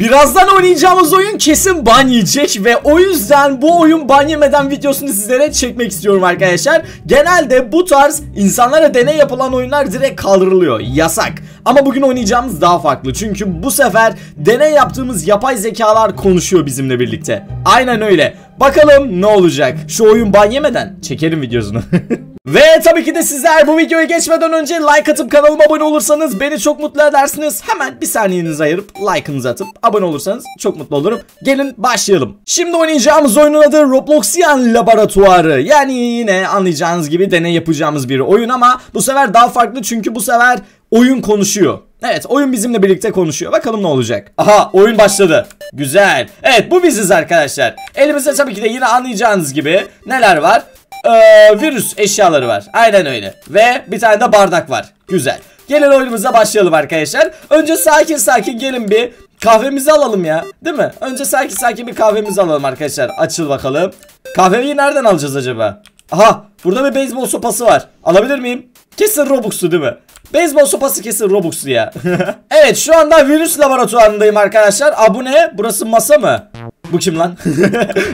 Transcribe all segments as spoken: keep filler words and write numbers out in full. Birazdan oynayacağımız oyun kesin ban yiyecek ve o yüzden bu oyun ban yemeden videosunu sizlere çekmek istiyorum arkadaşlar. Genelde bu tarz insanlara deney yapılan oyunlar direkt kaldırılıyor, yasak. Ama bugün oynayacağımız daha farklı çünkü bu sefer deney yaptığımız yapay zekalar konuşuyor bizimle birlikte. Aynen öyle. Bakalım ne olacak? Şu oyun ban yemeden çekerim videosunu. Ve tabii ki de sizler bu videoya geçmeden önce like atıp kanalıma abone olursanız beni çok mutlu edersiniz. Hemen bir saniyenizi ayırıp like'ınızı atıp abone olursanız çok mutlu olurum. Gelin başlayalım. Şimdi oynayacağımız oyunun adı Robloxian Laboratuvarı. Yani yine anlayacağınız gibi deney yapacağımız bir oyun ama bu sefer daha farklı çünkü bu sefer oyun konuşuyor. Evet, oyun bizimle birlikte konuşuyor. Bakalım ne olacak? Aha, oyun başladı. Güzel. Evet, bu biziz arkadaşlar. Elimizde tabii ki de yine anlayacağınız gibi neler var? Ee, virüs eşyaları var. Aynen öyle. Ve bir tane de bardak var. Güzel. Gelin oyunumuza başlayalım arkadaşlar. Önce sakin sakin gelin bir kahvemizi alalım ya. Değil mi? Önce sakin sakin bir kahvemizi alalım arkadaşlar. Açıl bakalım. Kahveyi nereden alacağız acaba? Aha, burada bir beyzbol sopası var. Alabilir miyim? Kesin Robux'tu değil mi? Beyzbol sopası kesin Robux'lu ya. Evet, şu anda virüs laboratuvarındayım arkadaşlar. Aa, bu ne? Burası masa mı? Bu kim lan?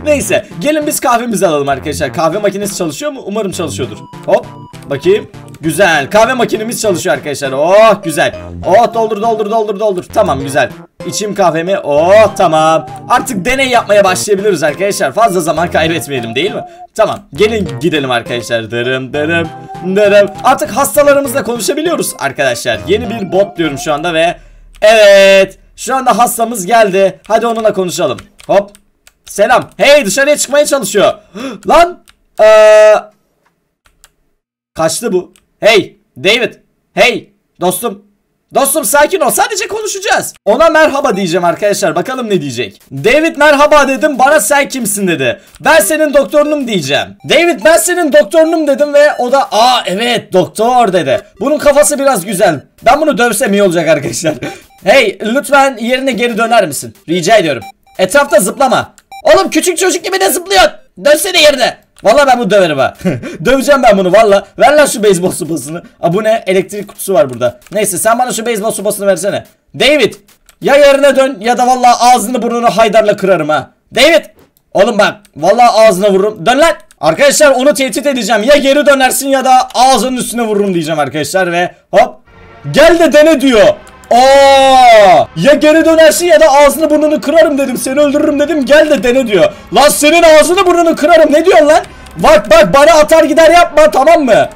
Neyse, gelin biz kahvemizi alalım arkadaşlar. Kahve makinesi çalışıyor mu? Umarım çalışıyordur. Hop, bakayım. Güzel, kahve makinemiz çalışıyor arkadaşlar. Oh güzel. Oh, doldur doldur doldur doldur. Tamam, güzel. İçim kahvemi. Oh tamam. Artık deney yapmaya başlayabiliriz arkadaşlar. Fazla zaman kaybetmeyelim değil mi? Tamam, gelin gidelim arkadaşlar. Dırım dırım dırım. Artık hastalarımızla konuşabiliyoruz arkadaşlar. Yeni bir bot diyorum şu anda ve evet, şu anda hastamız geldi. Hadi onunla konuşalım. Hop. Selam. Hey, dışarıya çıkmaya çalışıyor. Lan. Ee... Kaçtı bu. Hey David. Hey dostum. Dostum sakin ol, sadece konuşacağız. Ona merhaba diyeceğim arkadaşlar, bakalım ne diyecek. David merhaba dedim, bana sen kimsin dedi. Ben senin doktorunum diyeceğim. David ben senin doktorunum dedim ve o da aa evet doktor dedi. Bunun kafası biraz güzel. Ben bunu dövsem iyi olacak arkadaşlar. Hey lütfen yerine geri döner misin? Rica ediyorum. Etrafta zıplama. Oğlum küçük çocuk gibi de zıplıyor. Dönsene yerine. Valla ben bunu döverim ha. Döveceğim ben bunu valla. Ver lan şu beyzbol sopasını. Aa, bu ne? Elektrik kutusu var burada. Neyse, sen bana şu beyzbol sopasını versene. David ya yerine dön ya da valla ağzını burnunu haydarla kırarım ha. David. Oğlum bak valla ağzına vururum. Dön lan. Arkadaşlar onu tehdit edeceğim. Ya geri dönersin ya da ağzının üstüne vururum diyeceğim arkadaşlar ve hop. Gel de dene diyor. Aa! Ya geri dönersin ya da ağzını burnunu kırarım dedim, seni öldürürüm dedim, gel de dene diyor. Lan senin ağzını burnunu kırarım, ne diyorsun lan? Bak bak bana atar gider yapma, tamam mı?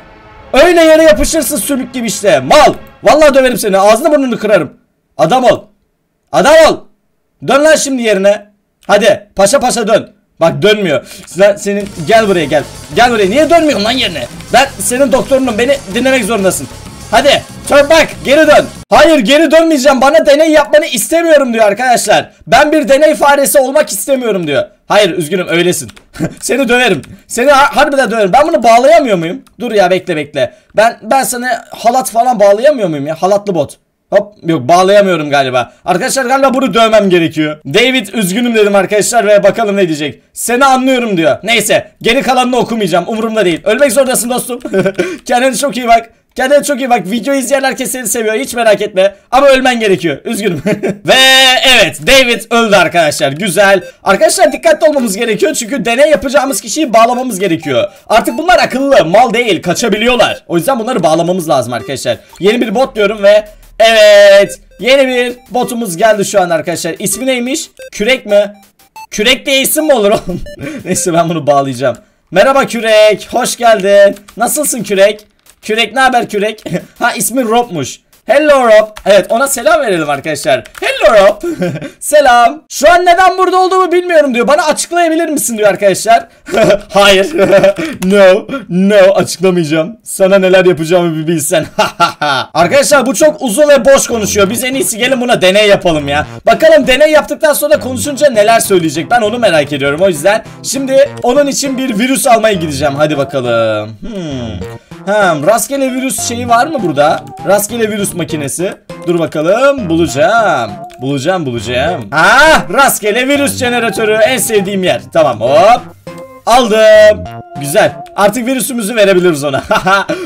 Öyle yere yapışırsın sümük gibi işte mal. Vallahi döverim seni, ağzını burnunu kırarım. Adam ol. Adam ol. Dön lan şimdi yerine. Hadi paşa paşa dön. Bak dönmüyor. Sen, senin gel buraya gel. Gel buraya, niye dönmüyorsun lan yerine? Ben senin doktorunum, beni dinlemek zorundasın. Hadi turn back, geri dön. Hayır geri dönmeyeceğim, bana deney yapmanı istemiyorum diyor arkadaşlar. Ben bir deney faresi olmak istemiyorum diyor. Hayır üzgünüm öylesin. Seni döverim. Seni harbiden döverim. Ben bunu bağlayamıyor muyum? Dur ya bekle bekle. Ben ben sana halat falan bağlayamıyor muyum ya? Halatlı bot. Hop yok, bağlayamıyorum galiba. Arkadaşlar galiba bunu dövmem gerekiyor. David üzgünüm dedim arkadaşlar ve bakalım ne diyecek. Seni anlıyorum diyor. Neyse, geri kalanını okumayacağım, umurumda değil. Ölmek zorundasın dostum. Kendine çok iyi bak. Kendine çok iyi bak. Videoyu izleyen herkes seni seviyor, hiç merak etme. Ama ölmen gerekiyor. Üzgünüm. Ve evet, David öldü arkadaşlar. Güzel. Arkadaşlar dikkatli olmamız gerekiyor çünkü deney yapacağımız kişiyi bağlamamız gerekiyor. Artık bunlar akıllı mal değil, kaçabiliyorlar. O yüzden bunları bağlamamız lazım arkadaşlar. Yeni bir bot diyorum ve evet, yeni bir botumuz geldi şu an arkadaşlar. İsmi neymiş? Kürek mi? Kürek diye isim mi olur oğlum? Neyse, ben bunu bağlayacağım. Merhaba Kürek, hoş geldin. Nasılsın Kürek? Kürek ne haber Kürek? Ha, ismi Rob'muş. Hello Rob. Evet, ona selam verelim arkadaşlar. Hello Rob. Selam. Şu an neden burada olduğumu bilmiyorum diyor. Bana açıklayabilir misin diyor arkadaşlar. Hayır. No. No, açıklamayacağım. Sana neler yapacağımı bir bilsen. Arkadaşlar bu çok uzun ve boş konuşuyor. Biz en iyisi gelin buna deney yapalım ya. Bakalım deney yaptıktan sonra konuşunca neler söyleyecek. Ben onu merak ediyorum. O yüzden şimdi onun için bir virüs almaya gideceğim. Hadi bakalım. Hmm. Ha, rastgele virüs şeyi var mı burada? Rastgele virüs makinesi. Dur bakalım, bulacağım. Bulacağım bulacağım. Ah, rastgele virüs jeneratörü, en sevdiğim yer. Tamam, hop. Aldım. Güzel. Artık virüsümüzü verebiliriz ona.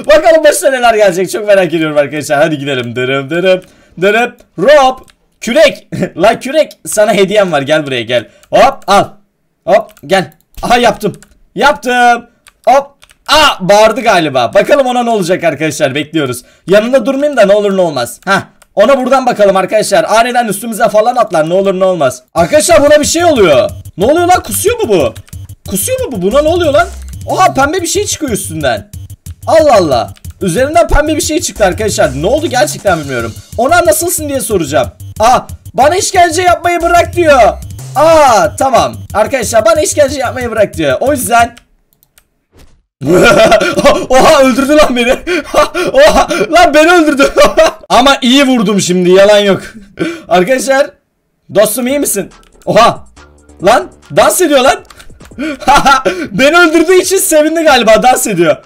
Bakalım başına neler gelecek, çok merak ediyorum arkadaşlar. Hadi gidelim. Dırıp dırıp dırıp. Rob. Kürek. La kürek, sana hediyem var, gel buraya gel. Hop al. Hop gel. Aha yaptım. Yaptım. Hop. Aa bağırdı galiba. Bakalım ona ne olacak arkadaşlar, bekliyoruz. Yanında durmayayım da ne olur ne olmaz. Hah. Ona buradan bakalım arkadaşlar. Aniden üstümüze falan atlar, ne olur ne olmaz. Arkadaşlar buna bir şey oluyor. Ne oluyor lan, kusuyor mu bu? Kusuyor mu bu? Buna ne oluyor lan? Oha, pembe bir şey çıkıyor üstünden. Allah Allah. Üzerinden pembe bir şey çıktı arkadaşlar. Ne oldu gerçekten bilmiyorum. Ona nasılsın diye soracağım. Aa bana işkence yapmayı bırak diyor. Aa tamam. Arkadaşlar bana işkence yapmayı bırak diyor. O yüzden... Oha öldürdü lan beni. Oha lan beni öldürdü. Ama iyi vurdum şimdi, yalan yok. Arkadaşlar dostum iyi misin? Oha lan dans ediyor lan. Beni öldürdüğü için sevindi galiba, dans ediyor.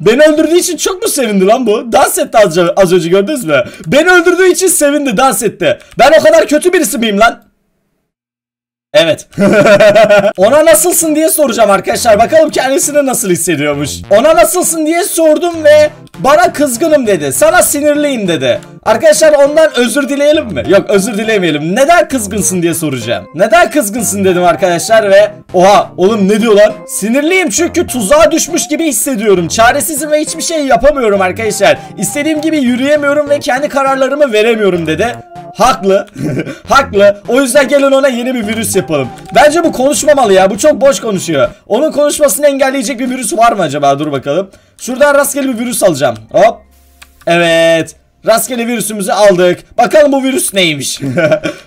Beni öldürdüğü için çok mu sevindi lan bu? Dans etti az, az önce, gördünüz mü? Beni öldürdüğü için sevindi, dans etti. Ben o kadar kötü birisi miyim lan? Evet. Ona nasılsın diye soracağım arkadaşlar. Bakalım kendisini nasıl hissediyormuş. Ona nasılsın diye sordum ve bana kızgınım dedi. Sana sinirliyim dedi. Arkadaşlar ondan özür dileyelim mi? Yok, özür dilemeyelim. Neden kızgınsın diye soracağım. Neden kızgınsın dedim arkadaşlar ve oha oğlum ne diyor lan? Sinirliyim çünkü tuzağa düşmüş gibi hissediyorum. Çaresizim ve hiçbir şey yapamıyorum arkadaşlar. İstediğim gibi yürüyemiyorum ve kendi kararlarımı veremiyorum dedi. Haklı. Haklı. O yüzden gelin ona yeni bir virüs yapalım. Bence bu konuşmamalı ya. Bu çok boş konuşuyor. Onun konuşmasını engelleyecek bir virüs var mı acaba? Dur bakalım. Şuradan rastgele bir virüs alacağım. Hop. Evet. Rastgele virüsümüzü aldık. Bakalım bu virüs neymiş?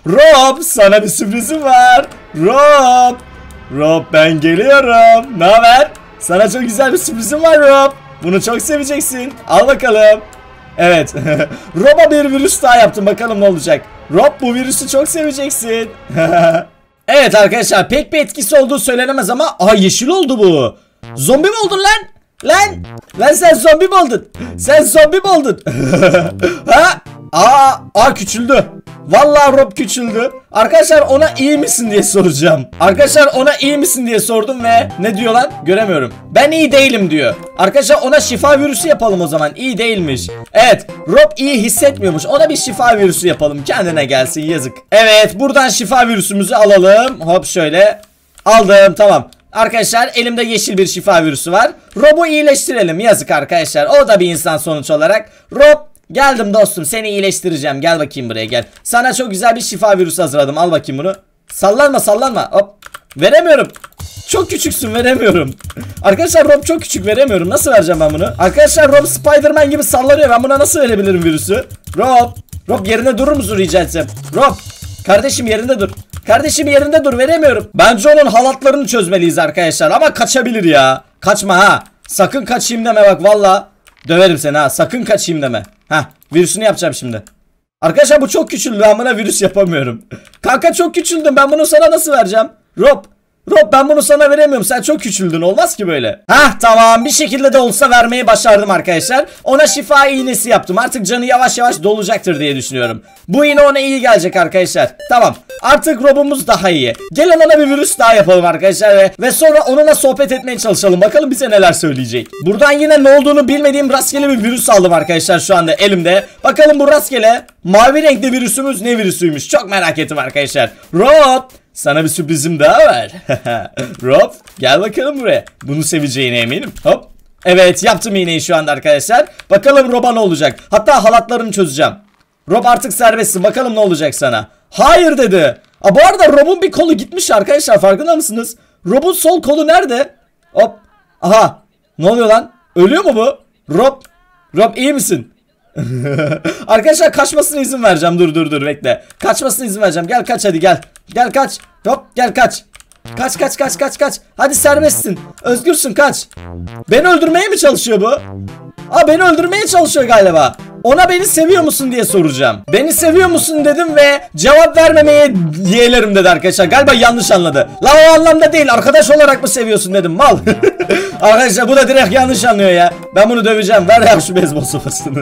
Rob, sana bir sürprizim var. Rob. Rob ben geliyorum. Ne haber? Sana çok güzel bir sürprizim var Rob. Bunu çok seveceksin. Al bakalım. Evet. Rob'a bir virüs daha yaptım. Bakalım ne olacak. Rob bu virüsü çok seveceksin. Evet arkadaşlar pek bir etkisi olduğu söylenemez ama aa yeşil oldu bu. Zombi mi oldun lan? Lan. Lan sen zombi mi oldun? Sen zombi mi oldun? Ha? Aa, aa küçüldü. Vallahi Rob küçüldü. Arkadaşlar ona iyi misin diye soracağım. Arkadaşlar ona iyi misin diye sordum ve ne diyor lan? Göremiyorum. Ben iyi değilim diyor. Arkadaşlar ona şifa virüsü yapalım o zaman. İyi değilmiş. Evet. Rob iyi hissetmiyormuş. Ona bir şifa virüsü yapalım. Kendine gelsin, yazık. Evet. Buradan şifa virüsümüzü alalım. Hop şöyle. Aldım. Tamam. Arkadaşlar elimde yeşil bir şifa virüsü var. Rob'u iyileştirelim. Yazık arkadaşlar. O da bir insan sonuç olarak. Rob. Geldim dostum, seni iyileştireceğim, gel bakayım buraya gel. Sana çok güzel bir şifa virüsü hazırladım, al bakayım bunu. Sallanma sallanma, hop. Veremiyorum. Çok küçüksün, veremiyorum. Arkadaşlar Rob çok küçük, veremiyorum, nasıl vereceğim ben bunu? Arkadaşlar Rob Spiderman gibi sallanıyor, ben buna nasıl verebilirim virüsü? Rob, Rob yerine durur musun rica etsem? Rob, kardeşim yerinde dur. Kardeşim yerinde dur, veremiyorum. Bence onun halatlarını çözmeliyiz arkadaşlar ama kaçabilir ya. Kaçma ha, sakın kaçayım deme bak valla. Döverim seni ha, sakın kaçayım deme. Hah, virüsünü yapacağım şimdi. Arkadaşlar bu çok küçüldü, ben buna virüs yapamıyorum. Kanka çok küçüldüm, ben bunu sana nasıl vereceğim? Rob, Rob ben bunu sana veremiyorum, sen çok küçüldün, olmaz ki böyle. Hah tamam, bir şekilde de olsa vermeyi başardım arkadaşlar. Ona şifa iğnesi yaptım, artık canı yavaş yavaş dolacaktır diye düşünüyorum. Bu iğne ona iyi gelecek arkadaşlar. Tamam, artık Rob'umuz daha iyi. Gelin ona bir virüs daha yapalım arkadaşlar ve, ve sonra onunla sohbet etmeye çalışalım. Bakalım bize neler söyleyecek. Buradan yine ne olduğunu bilmediğim rastgele bir virüs aldım arkadaşlar şu anda elimde. Bakalım bu rastgele mavi renkli virüsümüz ne virüsüymüş, çok merak ettim arkadaşlar. Rob, sana bir sürprizim daha var. Rob gel bakalım buraya. Bunu seveceğine eminim. Hop. Evet yaptım iğneyi şu anda arkadaşlar. Bakalım Rob'a ne olacak. Hatta halatlarını çözeceğim. Rob artık serbestsin. Bakalım ne olacak sana. Hayır dedi. Aa, bu arada Rob'un bir kolu gitmiş arkadaşlar. Farkında mısınız? Rob'un sol kolu nerede? Hop. Aha. Ne oluyor lan? Ölüyor mu bu? Rob. Rob iyi misin? Arkadaşlar kaçmasına izin vereceğim. Dur dur dur bekle. Kaçmasına izin vereceğim. Gel kaç hadi gel. Gel kaç. Hop gel kaç. Kaç kaç kaç kaç kaç. Hadi serbestsin. Özgürsün, kaç. Beni öldürmeye mi çalışıyor bu? Aa beni öldürmeye çalışıyor galiba. Ona beni seviyor musun diye soracağım. Beni seviyor musun dedim ve cevap vermemeye yeğlerim dedi arkadaşlar. Galiba yanlış anladı. La o anlamda değil, arkadaş olarak mı seviyorsun dedim mal. Arkadaşlar bu da direkt yanlış anlıyor ya. Ben bunu döveceğim. Ver abi şu beyzbol sopasını.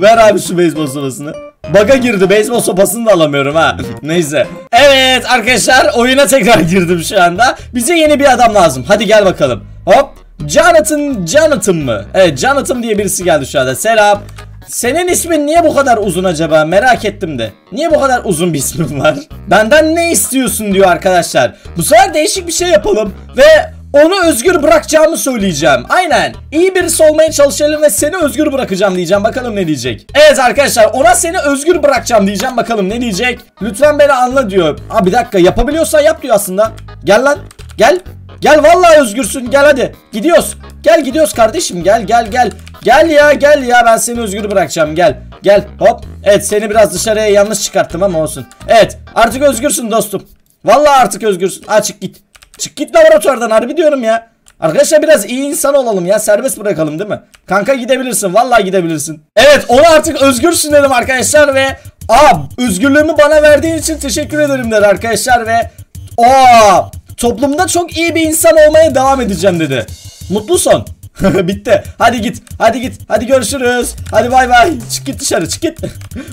Ver abi şu beyzbol sopasını. Bug'a girdi, beyzbol sopasını da alamıyorum ha. Neyse. Evet arkadaşlar oyuna tekrar girdim şu anda. Bize yeni bir adam lazım. Hadi gel bakalım. Hop. Jonathan, Jonathan mı? Evet Jonathan diye birisi geldi şu anda. Selam. Senin ismin niye bu kadar uzun acaba, merak ettim de. Niye bu kadar uzun bir ismin var? Benden ne istiyorsun diyor arkadaşlar. Bu sefer değişik bir şey yapalım ve onu özgür bırakacağımı söyleyeceğim. Aynen. İyi birisi olmaya çalışalım ve seni özgür bırakacağım diyeceğim. Bakalım ne diyecek. Evet arkadaşlar, ona seni özgür bırakacağım diyeceğim. Bakalım ne diyecek. Lütfen beni anla diyor. Aa, bir dakika, yapabiliyorsa yap diyor aslında. Gel lan. Gel. Gel, vallahi özgürsün. Gel hadi. Gidiyoruz. Gel gidiyoruz kardeşim. Gel gel gel. Gel ya gel ya, ben seni özgür bırakacağım. Gel. Gel. Hop. Evet, seni biraz dışarıya yanlış çıkarttım ama olsun. Evet, artık özgürsün dostum. Vallahi artık özgürsün. Açık git. Çık git laboratuvardan, harbi diyorum ya. Arkadaşlar biraz iyi insan olalım ya, serbest bırakalım değil mi? Kanka gidebilirsin, vallahi gidebilirsin. Evet, ona artık özgürsün dedim arkadaşlar ve aa, özgürlüğümü bana verdiğin için teşekkür ederim der arkadaşlar ve aa, toplumda çok iyi bir insan olmaya devam edeceğim dedi. Mutlu son. Bitti. Hadi git. Hadi git. Hadi görüşürüz. Hadi bay bay. Çık git dışarı, çık git.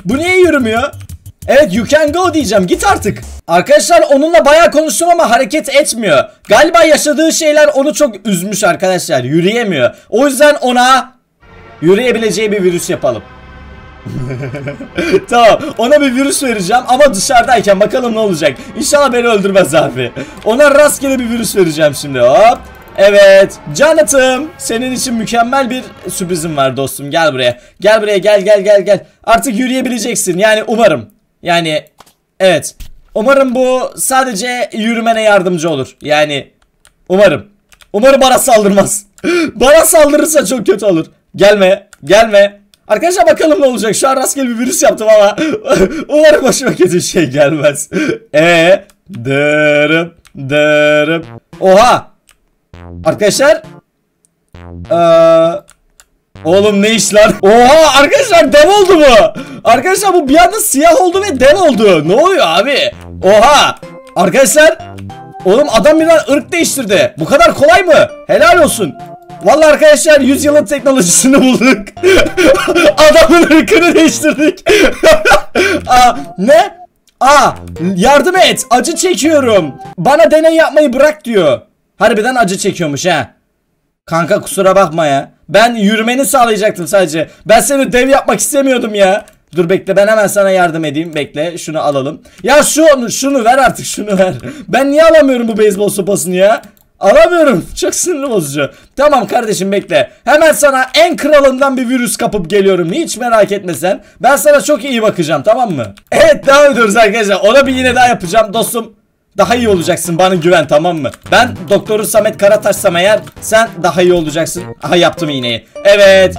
Bu niye yürümüyor? Evet, you can go diyeceğim, git artık. Arkadaşlar onunla bayağı konuştum ama hareket etmiyor. Galiba yaşadığı şeyler onu çok üzmüş arkadaşlar, yürüyemiyor. O yüzden ona yürüyebileceği bir virüs yapalım. Tamam, ona bir virüs vereceğim ama dışarıdayken bakalım ne olacak. İnşallah beni öldürmez abi. Ona rastgele bir virüs vereceğim şimdi, hop. Evet Canat'ım, senin için mükemmel bir sürprizim var dostum, gel buraya. Gel buraya, gel gel gel gel. Artık yürüyebileceksin yani, umarım. Yani evet, umarım bu sadece yürümene yardımcı olur. Yani umarım. Umarım bana saldırmaz. Bana saldırırsa çok kötü olur. Gelme, gelme. Arkadaşlar bakalım ne olacak. Şu an rastgele bir virüs yaptım ama umarım başıma kötü şey gelmez. Eee dırım dırım. Oha. Arkadaşlar. Eee. Oğlum ne işler? Oha arkadaşlar, dev oldu bu. Arkadaşlar bu bir anda siyah oldu ve dev oldu. Ne oluyor abi? Oha. Arkadaşlar. Oğlum adam birden ırk değiştirdi. Bu kadar kolay mı? Helal olsun. Vallahi arkadaşlar yüzyılın teknolojisini bulduk. Adamın ırkını değiştirdik. Aa, ne? Aa, yardım et. Acı çekiyorum. Bana deney yapmayı bırak diyor. Harbiden acı çekiyormuş ha. Kanka kusura bakma ya. Ben yürümeni sağlayacaktım sadece. Ben seni dev yapmak istemiyordum ya. Dur bekle, ben hemen sana yardım edeyim. Bekle, şunu alalım. Ya şu şunu ver artık, şunu ver. Ben niye alamıyorum bu beyzbol sopasını ya? Alamıyorum. Çok sinir bozucu. Tamam kardeşim bekle. Hemen sana en kralından bir virüs kapıp geliyorum. Hiç merak etme sen. Ben sana çok iyi bakacağım, tamam mı? Evet, devam ediyoruz arkadaşlar. Ona bir yine daha yapacağım dostum. Daha iyi olacaksın, bana güven, tamam mı? Ben doktoru Samet Karataş'sam eğer, sen daha iyi olacaksın. Aha, yaptım iğneyi. Evet.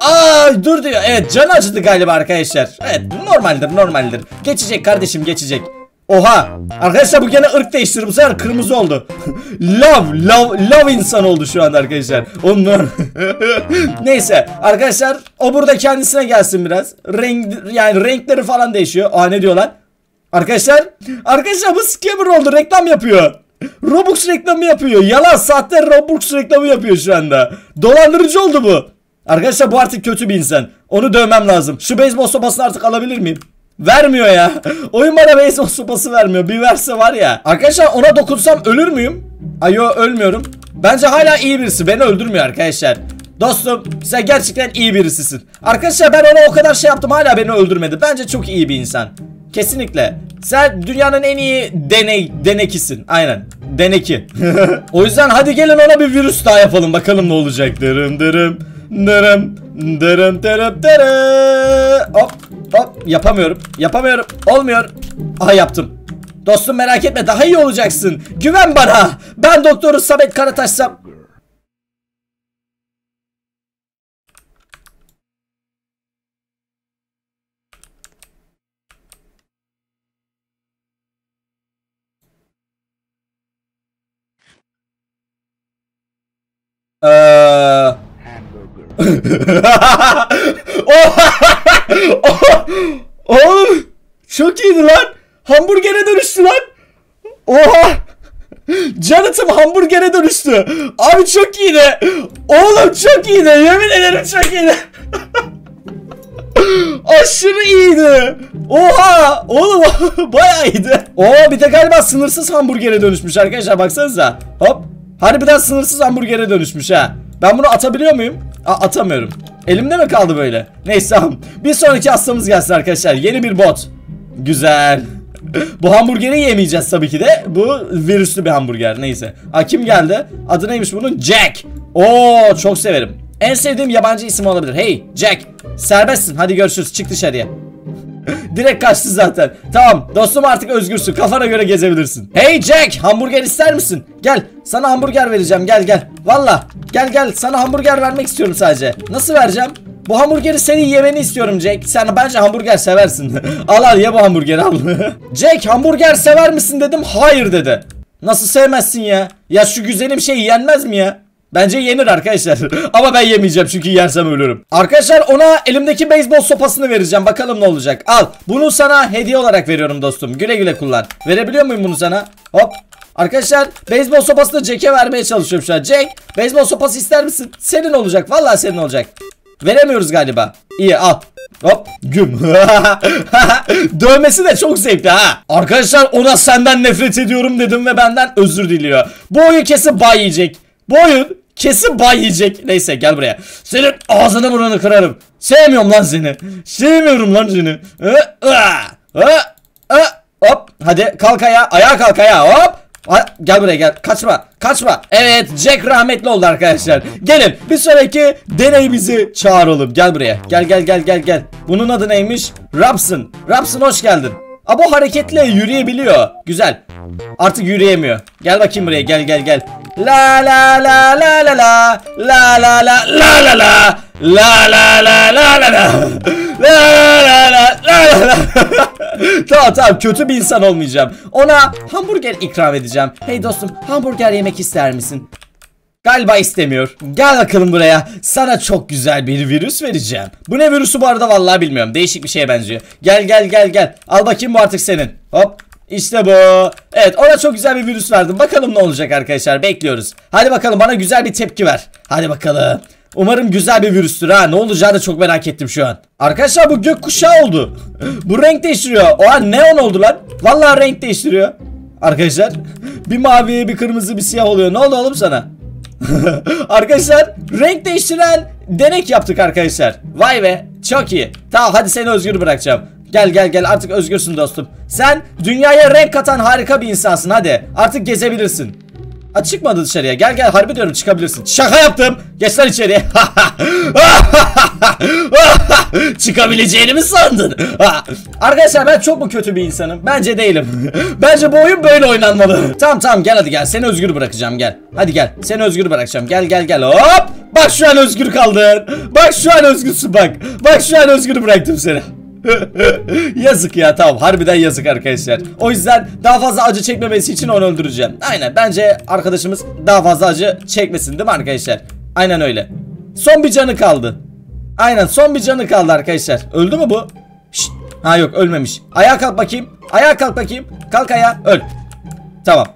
Aa, dur diyor. Evet, canı acıdı galiba arkadaşlar. Evet, normaldir normaldir. Geçecek kardeşim, geçecek. Oha. Arkadaşlar bu gene ırk değiştirdi, bu sefer kırmızı oldu. Love love love insan oldu şu anda arkadaşlar. Ondan. Neyse arkadaşlar, o burada kendisine gelsin biraz. Renk, yani renkleri falan değişiyor. Aa, ne diyor lan? Arkadaşlar, arkadaşlar bu scammer oldu, reklam yapıyor. Robux reklamı yapıyor. Yalan, sahte Robux reklamı yapıyor şu anda. Dolandırıcı oldu bu. Arkadaşlar bu artık kötü bir insan. Onu dövmem lazım. Şu beyzbol sopasını artık alabilir miyim? Vermiyor ya. Oyun bana beyzbol sopası vermiyor. Bir verse var ya. Arkadaşlar ona dokunsam ölür müyüm? Ayo, ölmüyorum. Bence hala iyi birisi. Beni öldürmüyor arkadaşlar. Dostum sen gerçekten iyi birisisin. Arkadaşlar ben ona o kadar şey yaptım, hala beni öldürmedi. Bence çok iyi bir insan. Kesinlikle. Sen dünyanın en iyi deney denekisin. Aynen. Deneki. O yüzden hadi gelin ona bir virüs daha yapalım. Bakalım ne olacak. Dırım dırım. Dırım. Dırım dırım dırım. Hop hop. Yapamıyorum. Yapamıyorum. Olmuyor. Aha, yaptım. Dostum merak etme, daha iyi olacaksın. Güven bana. Ben doktoru Samet Karataş'sam. Eee Oğlum çok iyiydi lan. Hamburgere dönüştü lan. Oha. Canatım hamburgere dönüştü. Abi çok iyiydi. Oğlum çok iyiydi, yemin ederim çok iyiydi. Aşırı iyiydi. Oha. Oğlum bayağı iyiydi. Oo, bir de galiba sınırsız hamburgere dönüşmüş arkadaşlar, baksanıza. Hop. Harbiden sınırsız hamburgere dönüşmüş ha. Ben bunu atabiliyor muyum? Aa, atamıyorum. Elimde mi kaldı böyle? Neyse, bir sonraki hastamız gelsin arkadaşlar. Yeni bir bot. Güzel. Bu hamburgeri yemeyeceğiz tabii ki de. Bu virüslü bir hamburger. Neyse. Aa, kim geldi? Adı neymiş bunun? Jack. Oo, çok severim. En sevdiğim yabancı isim olabilir. Hey Jack, serbestsin. Hadi görüşürüz. Çık dışarıya. Direkt kaçtı zaten. Tamam dostum, artık özgürsün. Kafana göre gezebilirsin. Hey Jack, hamburger ister misin? Gel, sana hamburger vereceğim. Gel gel. Valla gel gel, sana hamburger vermek istiyorum sadece. Nasıl vereceğim? Bu hamburgeri senin yemeni istiyorum Jack. Sen bence hamburger seversin. Al al, ye bu hamburgeri al. Jack, hamburger sever misin dedim. Hayır dedi. Nasıl sevmezsin ya? Ya şu güzelim şey yenmez mi ya? Bence yenir arkadaşlar. Ama ben yemeyeceğim, çünkü yersem ölürüm. Arkadaşlar ona elimdeki beyzbol sopasını vereceğim. Bakalım ne olacak. Al. Bunu sana hediye olarak veriyorum dostum. Güle güle kullan. Verebiliyor muyum bunu sana? Hop. Arkadaşlar beyzbol sopasını Jack'e vermeye çalışıyorum şu an. Jack, beyzbol sopası ister misin? Senin olacak. Vallahi senin olacak. Veremiyoruz galiba. İyi, al. Hop. Güm. Dövmesi de çok zevkli ha. Arkadaşlar ona senden nefret ediyorum dedim ve benden özür diliyor. Bu oyun kesin bay yiyecek. Bu oyun kesin bay yiyecek. Neyse gel buraya. Senin ağzını burnunu kırarım. Sevmiyorum lan seni. Sevmiyorum lan seni. Hop. Hadi kalk ayağa. Ayağa kalk ayağa. Hop. Ha, gel buraya gel. Kaçma. Kaçma. Evet, Jack rahmetli oldu arkadaşlar. Gelin bir sonraki deneyimizi çağıralım. Gel buraya. Gel gel gel gel gel. Bunun adı neymiş? Robson. Robson hoş geldin. Aa, bu hareketle yürüyebiliyor. Güzel. Artık yürüyemiyor. Gel bakayım buraya. Gel gel gel. La la la la la la la la la la la la la la la la la la la la. Tamam tamam, kötü bir insan olmayacağım. Ona hamburger ikram edeceğim. Hey dostum, hamburger yemek ister misin? Galiba istemiyor. Gel bakalım buraya. Sana çok güzel bir virüs vereceğim. Bu ne virüsü bu arada, vallahi bilmiyorum. Değişik bir şeye benziyor. Gel gel gel gel. Al bakayım, bu artık senin. Hop. İşte bu. Evet, ona çok güzel bir virüs verdim. Bakalım ne olacak arkadaşlar, bekliyoruz. Hadi bakalım, bana güzel bir tepki ver. Hadi bakalım. Umarım güzel bir virüstür ha. Ne olacağını çok merak ettim şu an. Arkadaşlar bu gökkuşağı oldu. Bu renk değiştiriyor. Oha, neon oldu lan. Vallahi renk değiştiriyor. Arkadaşlar bir mavi, bir kırmızı, bir siyah oluyor. Ne oldu oğlum sana? Arkadaşlar renk değiştiren denek yaptık arkadaşlar. Vay be, çok iyi. Tamam, hadi seni özgür bırakacağım. Gel gel gel, artık özgürsün dostum. Sen dünyaya renk katan harika bir insansın. Hadi artık gezebilirsin. Ha, çıkmadı dışarıya. Gel gel, harbi diyorum, çıkabilirsin. Şaka yaptım. Geç lan içeriye. Çıkabileceğini mi sandın? Arkadaşlar ben çok mu kötü bir insanım? Bence değilim. Bence bu oyun böyle oynanmalı. Tamam tamam, gel hadi gel. Seni özgür bırakacağım, gel. Hadi gel. Seni özgür bırakacağım. Gel gel gel. Hop. Bak şu an özgür kaldın. Bak şu an özgürsün bak. Bak şu an özgür bıraktım seni. Yazık ya, tamam, harbiden yazık arkadaşlar. O yüzden daha fazla acı çekmemesi için onu öldüreceğim. Aynen, bence arkadaşımız daha fazla acı çekmesin değil mi arkadaşlar? Aynen öyle. Son bir canı kaldı. Aynen, son bir canı kaldı arkadaşlar. Öldü mü bu? Şşt. Ha yok, ölmemiş. Ayağa kalk bakayım. Ayağa kalk bakayım. Kalk ayağa, öl. Tamam.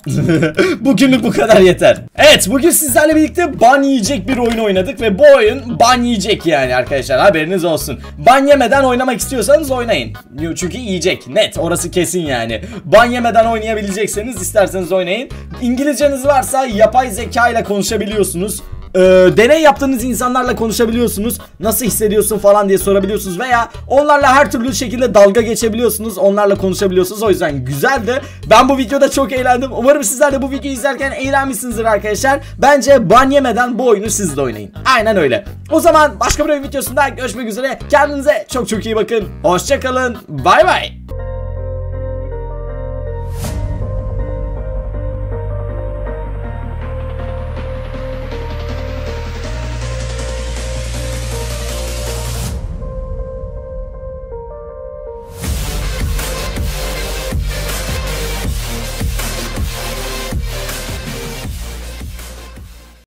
Bugünlük bu kadar yeter. Evet, bugün sizlerle birlikte ban yiyecek bir oyun oynadık ve bu oyun ban yiyecek yani arkadaşlar, haberiniz olsun. Ban yemeden oynamak istiyorsanız oynayın. Çünkü yiyecek, net, orası kesin yani. Ban yemeden oynayabilecekseniz isterseniz oynayın. İngilizceniz varsa yapay zeka ile konuşabiliyorsunuz. Ee, deney yaptığınız insanlarla konuşabiliyorsunuz. Nasıl hissediyorsun falan diye sorabiliyorsunuz veya onlarla her türlü şekilde dalga geçebiliyorsunuz. Onlarla konuşabiliyorsunuz. O yüzden güzeldi. Ben bu videoda çok eğlendim. Umarım sizler de bu videoyu izlerken eğlenmişsinizdir arkadaşlar. Bence ban yemeden bu oyunu siz de oynayın. Aynen öyle. O zaman başka bir oyun videosunda görüşmek üzere. Kendinize çok çok iyi bakın. Hoşça kalın. Bay bay.